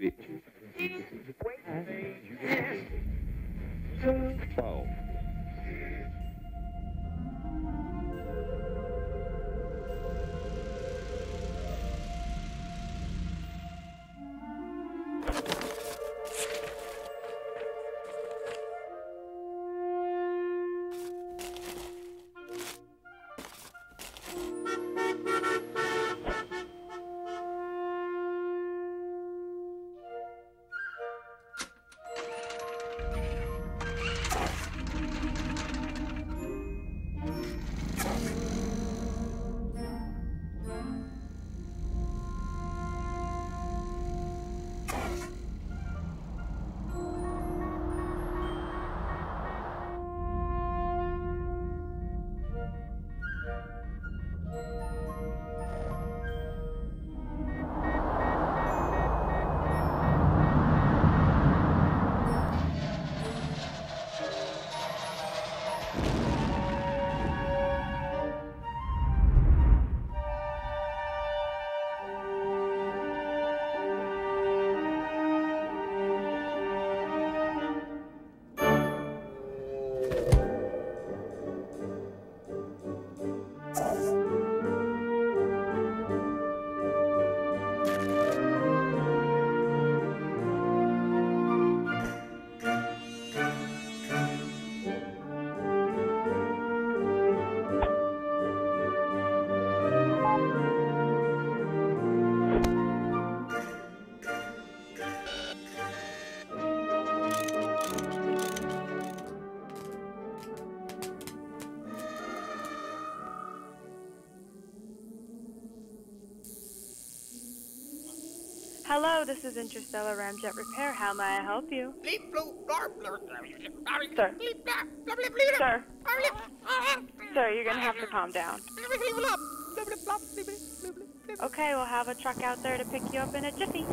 12. Hello, this is Interstellar Ramjet Repair. How may I help you? Sir. Sir. Sir, you're going to have to calm down. Okay, we'll have a truck out there to pick you up in a jiffy.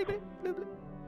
Bleep, bleep, bleep, bleep.